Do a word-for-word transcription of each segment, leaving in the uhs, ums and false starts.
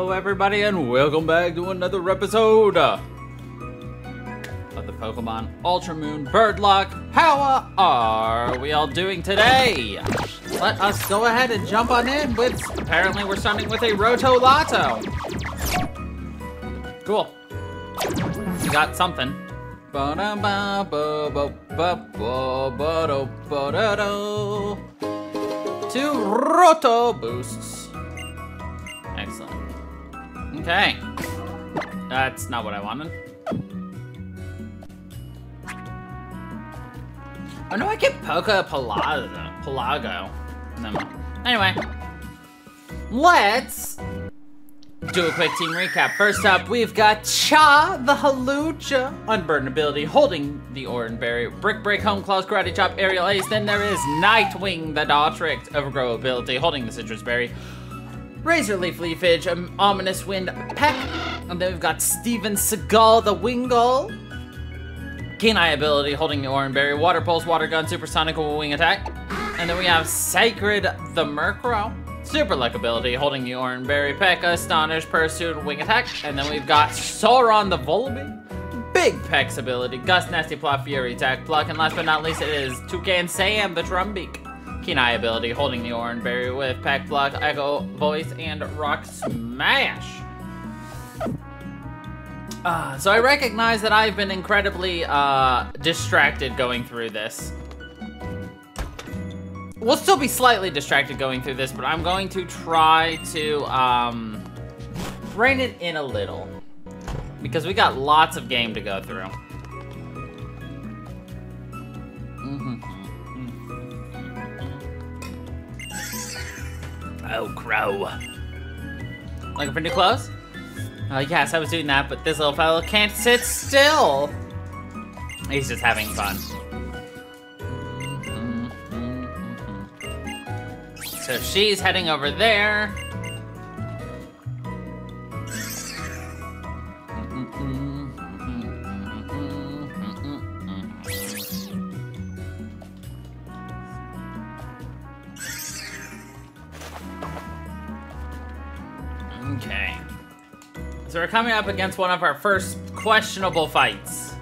Hello everybody and welcome back to another episode of the Pokemon Ultra Moon Birdlock. How are we all doing today? Let us go ahead and jump on in with, apparently we're starting with a Roto Lotto. Cool. We got something. Two Roto boosts. Excellent. Okay. That's not what I wanted. Oh no, I get Poca Palago. Palago. No. Anyway. Let's do a quick team recap. First up, we've got Cha the Hawlucha. Unburden ability, holding the Oran Berry. Brick Break, Home Claws, Karate Chop, Aerial Ace. Then there is Nightwing the Dartrix. Overgrow ability, holding the Citrus Berry. Razor Leaf Leafage, um, Ominous Wind, Peck. And then we've got Steven Seagal, the Wingull. Keen Eye ability, holding the Oran Berry, Water Pulse, Water Gun, Supersonic Wing Attack. And then we have Sacred, the Murkrow. Super Luck ability, holding the Oran Berry, Peck, Astonish, Pursuit, Wing Attack. And then we've got Sauron, the Volbeat. Big Peck's ability, Gust, Nasty Plot, Fury Attack, Block. And last but not least, it is Toucan Sam, the Trumbeak. Keen Eye ability, holding the Oran Berry with Pack, Block, Echo, Voice, and Rock Smash. Uh, so I recognize that I've been incredibly uh, distracted going through this. We'll still be slightly distracted going through this, but I'm going to try to um, rein it in a little. Because we got lots of game to go through. Oh, Crow. Looking for new clothes? Oh, yes, I was doing that, but this little fellow can't sit still. He's just having fun. Mm-hmm, mm-hmm. So she's heading over there. Okay, so we're coming up against one of our first questionable fights.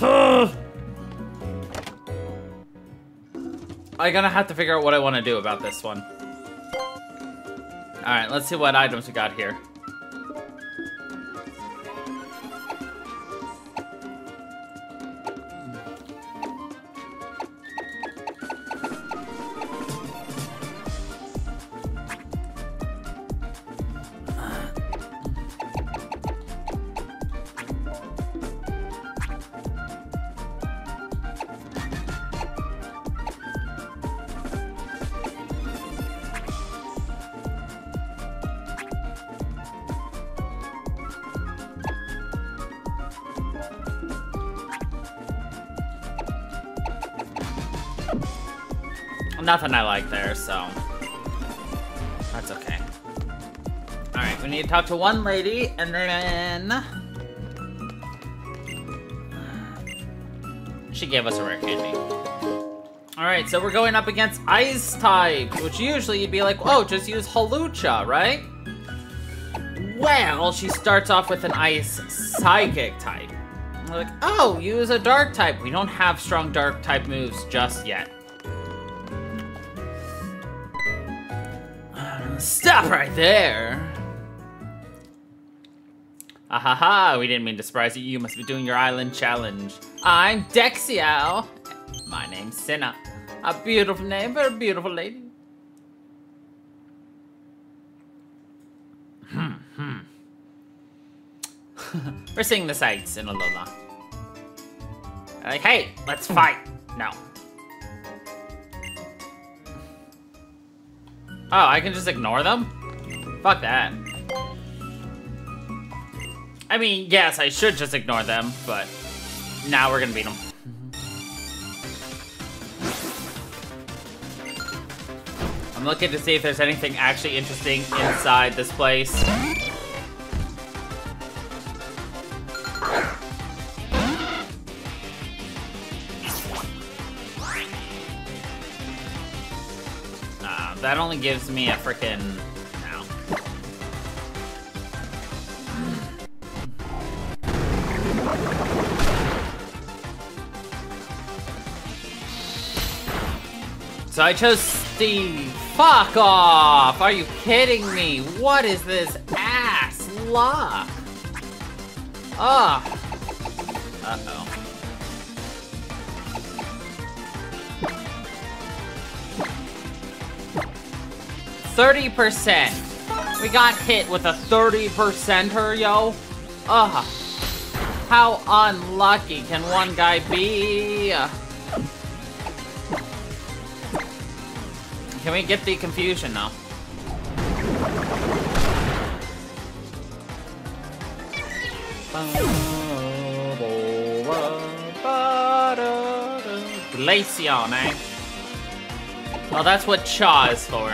I'm gonna have to figure out what I want to do about this one. All right, let's see what items we got here. Nothing I like there, so that's okay. All right, we need to talk to one lady, and then she gave us a rare candy. All right, so we're going up against ice type, which usually you'd be like, oh, just use Hawlucha, right? Well, she starts off with an ice psychic type. We're like, oh, use a dark type. We don't have strong dark type moves just yet. Stop right there! Ah ha ha, we didn't mean to surprise you. You must be doing your island challenge. I'm Dexiao. My name's Sinna. A beautiful name for a beautiful lady. Hmm, hmm. We're seeing the sights in Alola. Like, hey, let's fight. No. Oh, I can just ignore them? Fuck that. I mean, yes, I should just ignore them, but now nah, we're gonna beat them. I'm looking to see if there's anything actually interesting inside this place. That only gives me a frickin' So I chose Steve. Fuck off! Are you kidding me? What is this ass luck? Ugh. Uh-oh. thirty percent. We got hit with a thirty percenter, yo. Ugh. How unlucky can one guy be? Can we get the confusion though? Glaceon, eh? Well, that's what Cha is for.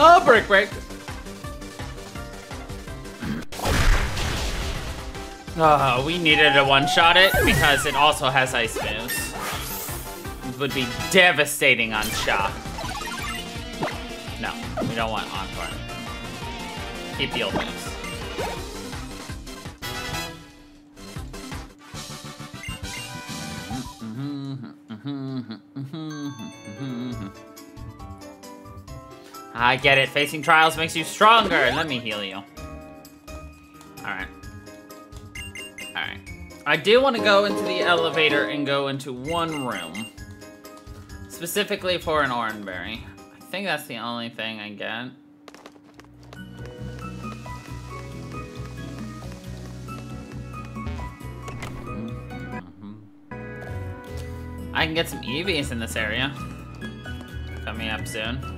Oh, break, break. Oh, we needed to one-shot it because it also has ice moves. It would be devastating on Shock. No, we don't want Encore. Keep the old moves. I get it. Facing trials makes you stronger. Let me heal you. Alright. Alright. I do want to go into the elevator and go into one room. Specifically for an orange berry. I think that's the only thing I get. I can get some Eevees in this area. Coming up soon.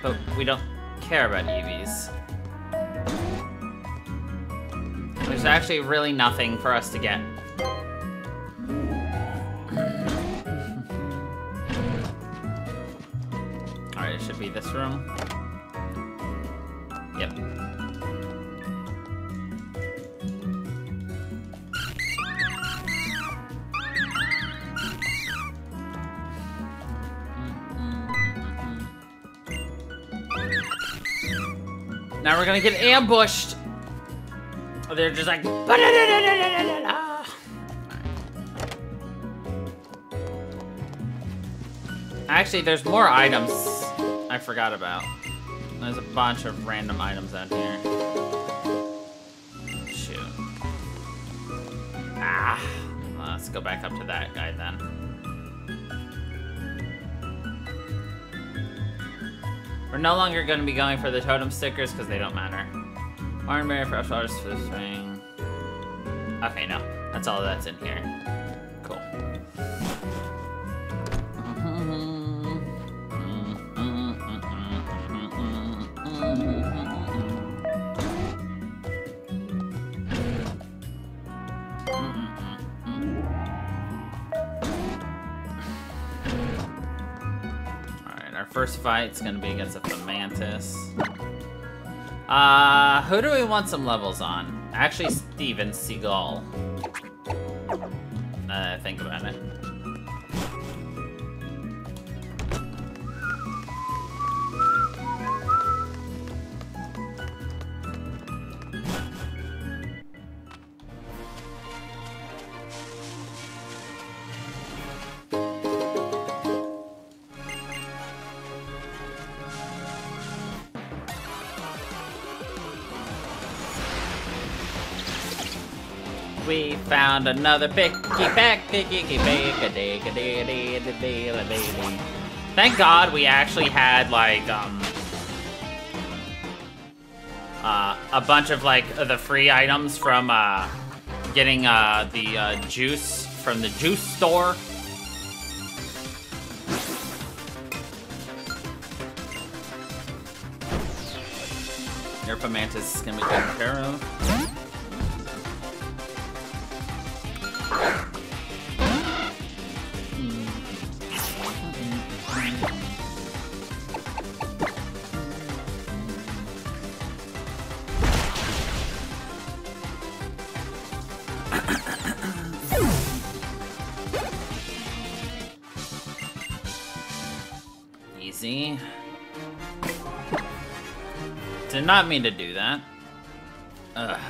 But we don't care about Eevees. There's actually really nothing for us to get. Alright, it should be this room. Yep. Now we're gonna get ambushed. Oh, they're just like. Right. Actually, there's more items I forgot about. There's a bunch of random items out here. Shoot. Ah. Well, let's go back up to that guy then. We're no longer going to be going for the totem stickers because they don't matter. Orange berry, fresh water, swift swing. Okay, no. That's all that's in here. Cool. First fight's gonna be against a Fomantis. Uh, who do we want some levels on? Actually, Steven Seagal. Now that I think about it. We found another picky pack, picky pack. Thank God we actually had like um uh, a bunch of like the free items from uh, getting uh, the uh, juice from the juice store. Your Fomantis is gonna be taken care of. easy. Did not mean to do that. Ugh.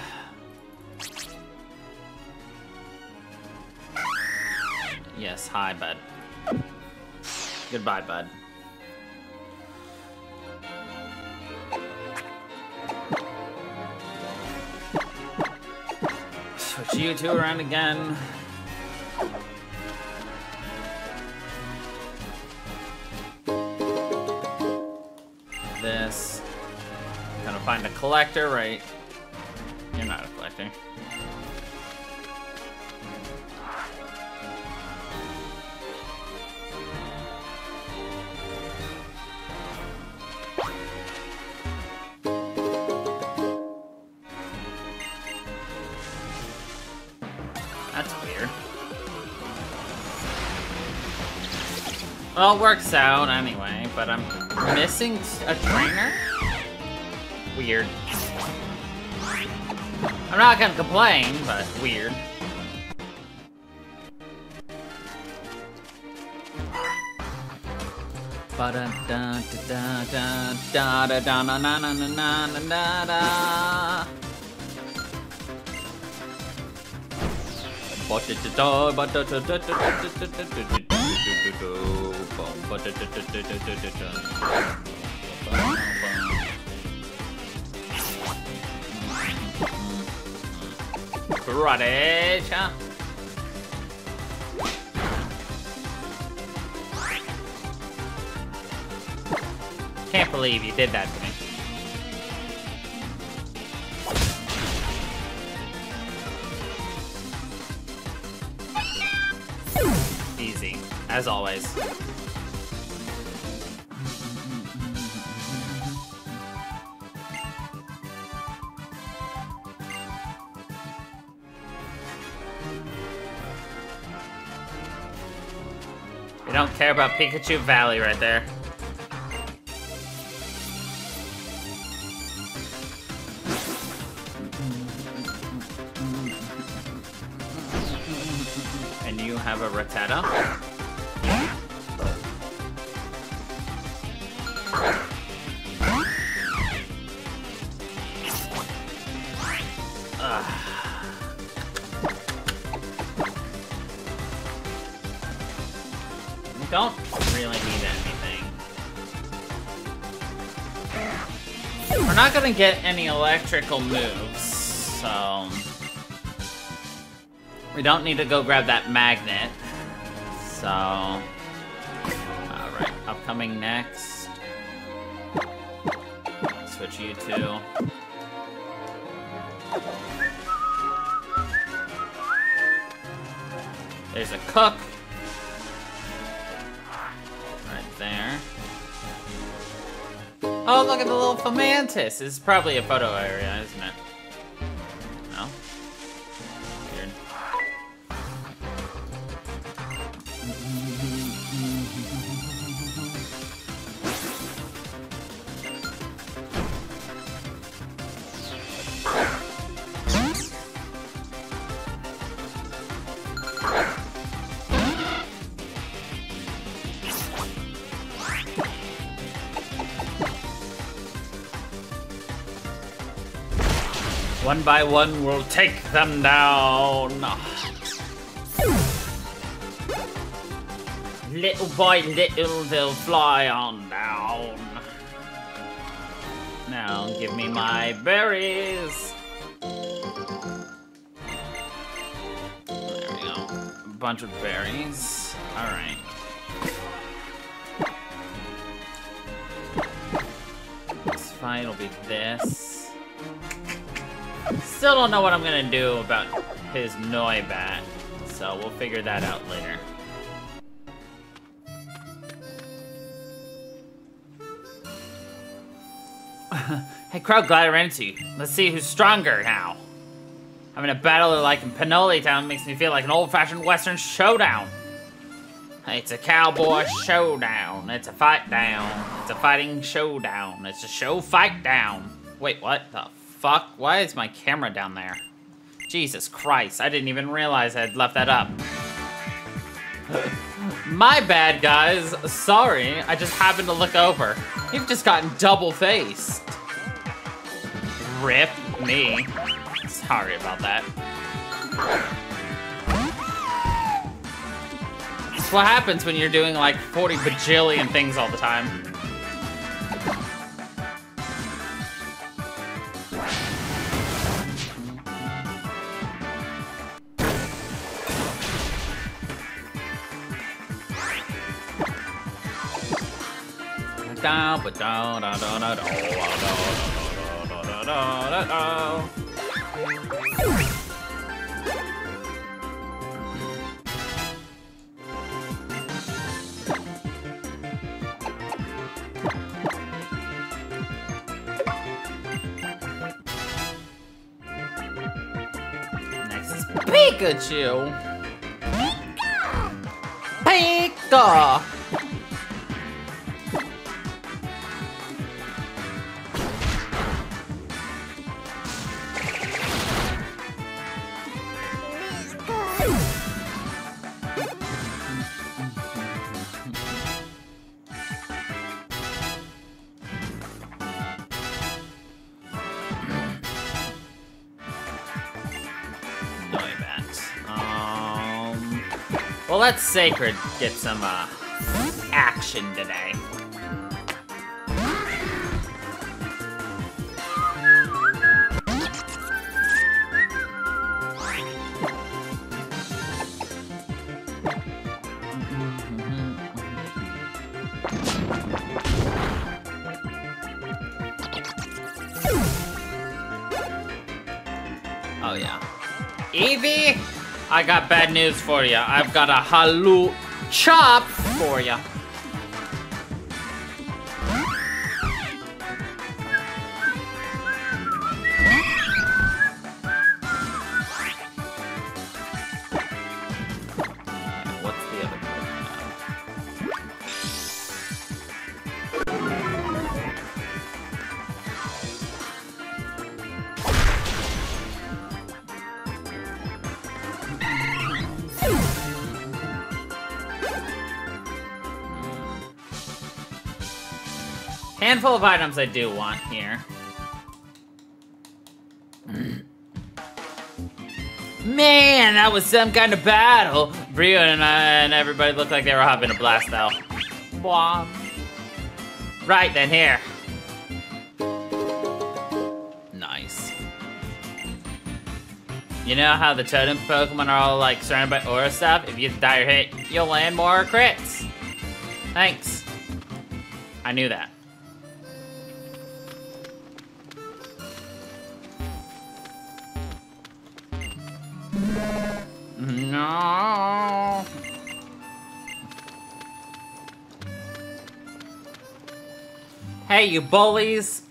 Yes, hi, bud. Goodbye, bud. Switch you two around again. This. Gonna find a collector, right? You're not a collector. That's weird. Well, it works out anyway, but I'm missing a trainer? Weird. I'm not gonna complain, but weird. Rubbish, huh? Can't believe you did that to me. Easy, as always. I don't care about Pikachu Valley right there. And you have a Rattata? Ugh. Don't really need anything. We're not gonna get any electrical moves, so... We don't need to go grab that magnet, so... Alright, upcoming next. Switch you two. There's a cook. There. Oh, look at the little Fomantis. This is probably a photo area, isn't it? No? Weird. One by one, we'll take them down. Little by little, they'll fly on down. Now, give me my berries. There we go. A bunch of berries. All right. This fight will be this. Still don't know what I'm gonna do about his Noibat, so we'll figure that out later. Hey, crowd, glad I ran into you. Let's see who's stronger now. I'm in a battle like in Pinoli Town. Makes me feel like an old-fashioned Western showdown. It's a cowboy showdown. It's a fight down. It's a fighting showdown. It's a show fight down. Wait, what the fuck, why is my camera down there? Jesus Christ, I didn't even realize I had left that up. My bad, guys. Sorry, I just happened to look over. You've just gotten double-faced. Rip me. Sorry about that. That's what happens when you're doing like forty bajillion things all the time. Next is Pikachu. Pika! Pika! Well, let's Sacred get some uh, action today. Oh yeah, Eevee. I got bad news for you. I've got a Hawlucha chop for you. What's the other handful of items I do want here. Man, that was some kind of battle. Brio and I and everybody looked like they were having a blast though. Blah. Right then, here. Nice. You know how the totem Pokemon are all like surrounded by aura stuff? If you die or hit, you'll land more crits. Thanks. I knew that. No. Hey, you bullies.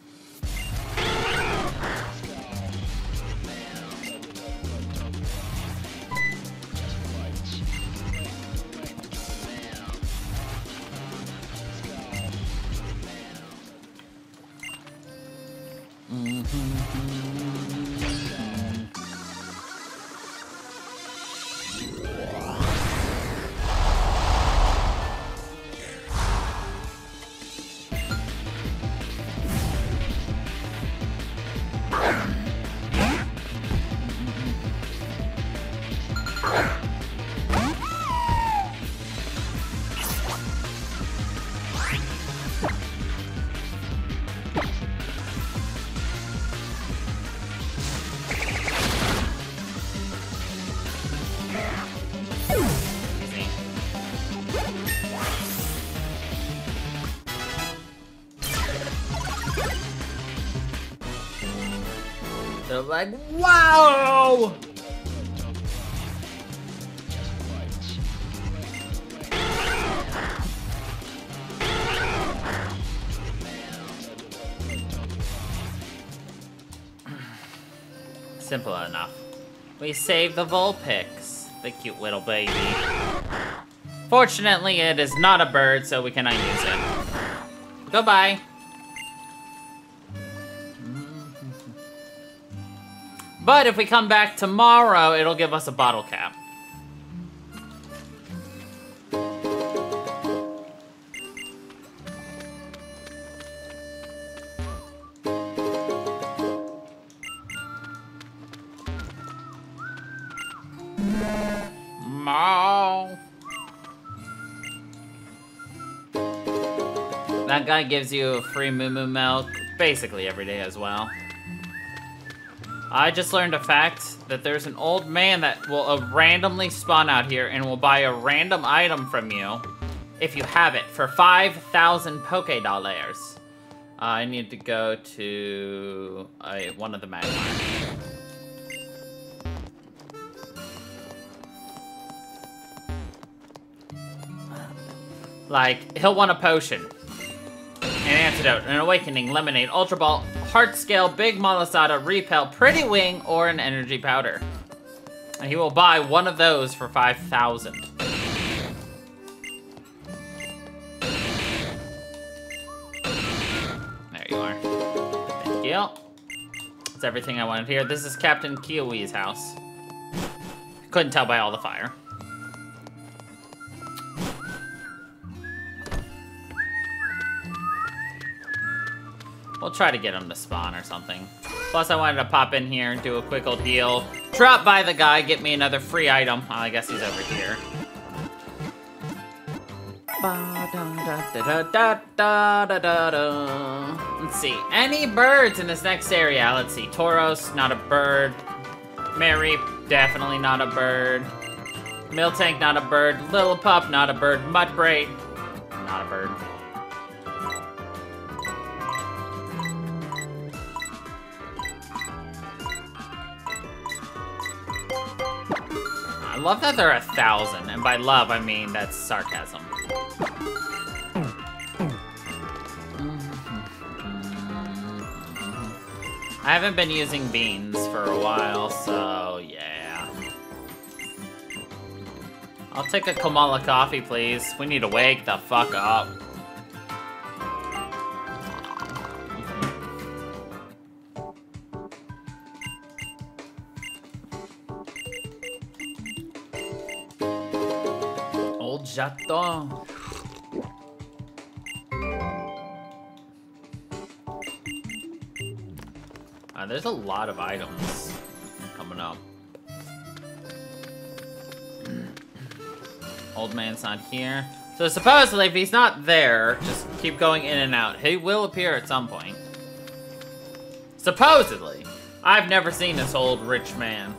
Like, wow! Simple enough. We saved the Vulpix, the cute little baby. Fortunately, it is not a bird, so we cannot use it. Goodbye. But if we come back tomorrow, it'll give us a bottle cap. That guy gives you free Moo Moo milk basically every day as well. I just learned a fact that there's an old man that will uh, randomly spawn out here and will buy a random item from you if you have it for five thousand Poké Dollars. Uh, I need to go to uh, one of the Magpies. Like, he'll want a potion, an antidote, an awakening, lemonade, ultra ball, heart scale, big mollisada, repel, pretty wing, or an energy powder. And he will buy one of those for five thousand. There you are. Thank you. That's everything I wanted here. This is Captain Kiwi's house. Couldn't tell by all the fire. We'll try to get him to spawn or something. Plus, I wanted to pop in here and do a quick old heal. Drop by the guy, get me another free item. Well, I guess he's over here. Let's see. Any birds in this next area? Let's see. Tauros, not a bird. Mary, definitely not a bird. Miltank, not a bird. Lillipup, not a bird. Mudbraid, not a bird. I love that there are a thousand, and by love, I mean that's sarcasm. I haven't been using beans for a while, so yeah. I'll take a Kamala coffee, please. We need to wake the fuck up. Jato. Uh, there's a lot of items coming up. Old man's not here. So supposedly if he's not there, just keep going in and out. He will appear at some point. Supposedly. I've never seen this old rich man.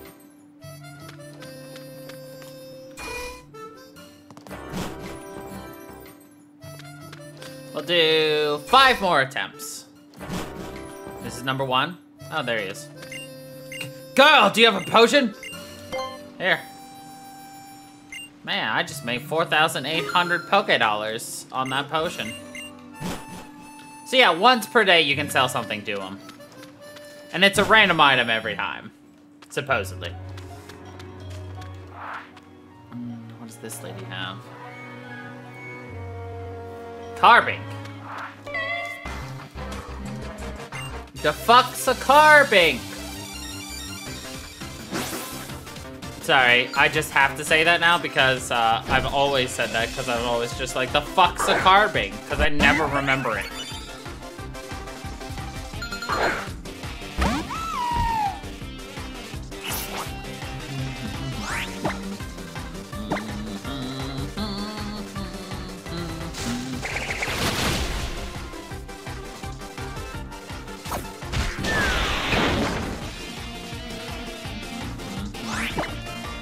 We'll do five more attempts. This is number one. Oh, there he is. Girl, do you have a potion? Here. Man, I just made four thousand eight hundred Poké Dollars on that potion. So yeah, once per day you can sell something to him. And it's a random item every time. Supposedly. What does this lady have? Carbink. The fuck's a Carbink? Sorry, I just have to say that now because uh, I've always said that because I'm always just like, the fuck's a Carbink? Because I never remember it.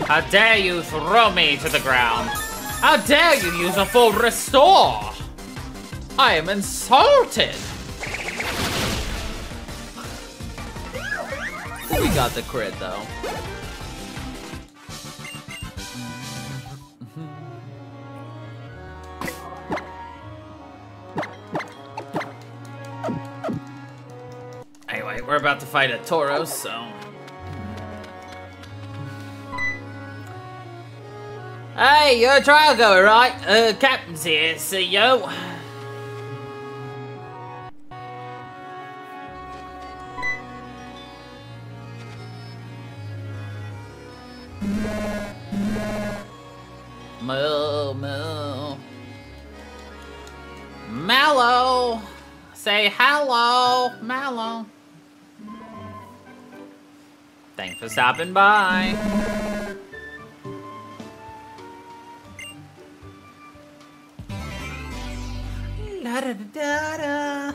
How dare you throw me to the ground? How dare you use a full restore? I am insulted. We got the crit though. Anyway, we're about to fight a Tauros, so. Hey, you're a trial goer, right? Uh, Captain's here, see yo. Moo, moo. Mallow. Say hello, Mallow. Thanks for stopping by. La Da da da da.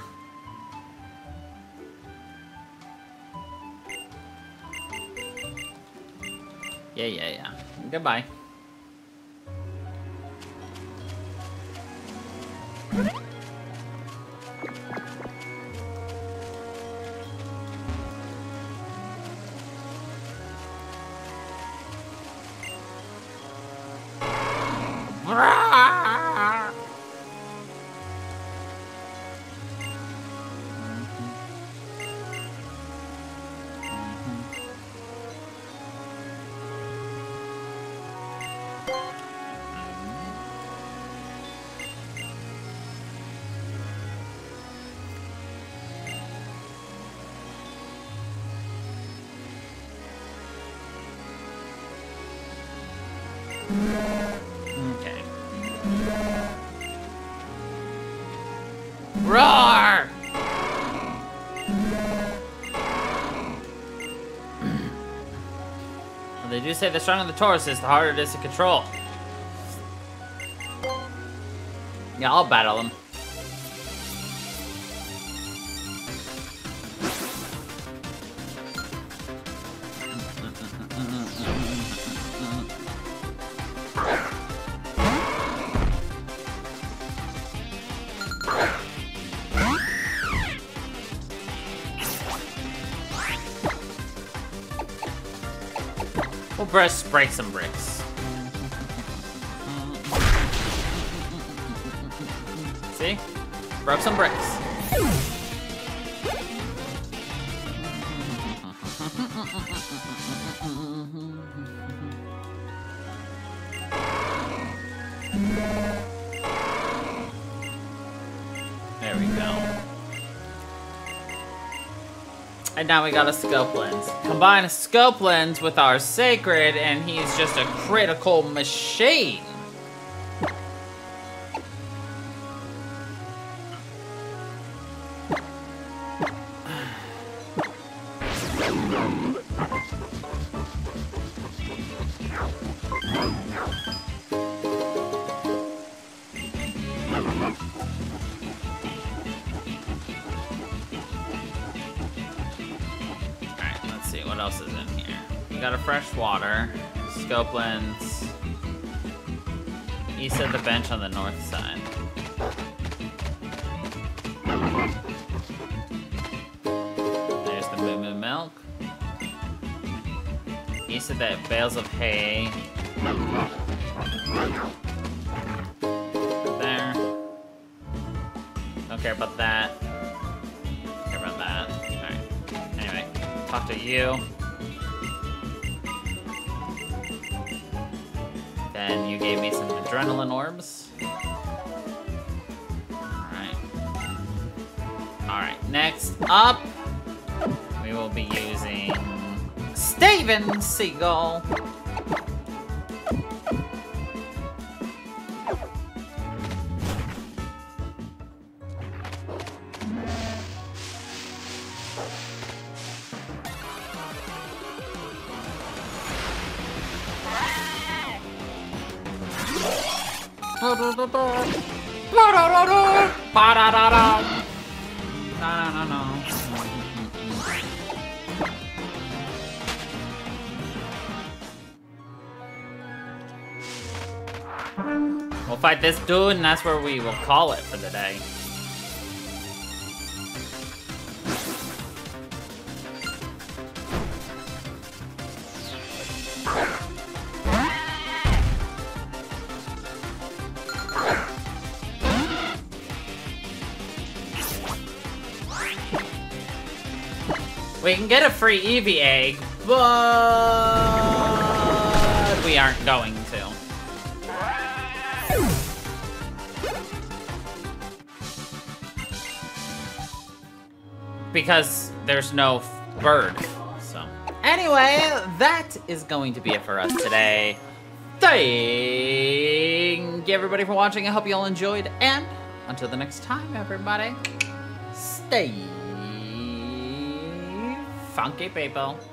Yeah, yeah, yeah. Goodbye. Okay. Roar! Well, they do say the stronger the Tauros is, the harder it is to control. Yeah, I'll battle him. Press, break some bricks. See? Rub some bricks. There we go. And now we got a Scope Lens. Combine a Scope Lens with our Sacred, and he's just a critical machine. Scopelands. East of the bench on the north side. There's the Moo Moo Milk. East of that bales of hay. There. Don't care about that. Don't care about that. Alright. Anyway, talk to you. And you gave me some adrenaline orbs. Alright. Alright, next up, we will be using Steven Seagull. We'll fight this dude, and that's where we will call it for the day. We can get a free Eevee egg, but we aren't going to. Because there's no bird. So, anyway, that is going to be it for us today. Thank you everybody for watching. I hope you all enjoyed, and until the next time, everybody, stay funky people.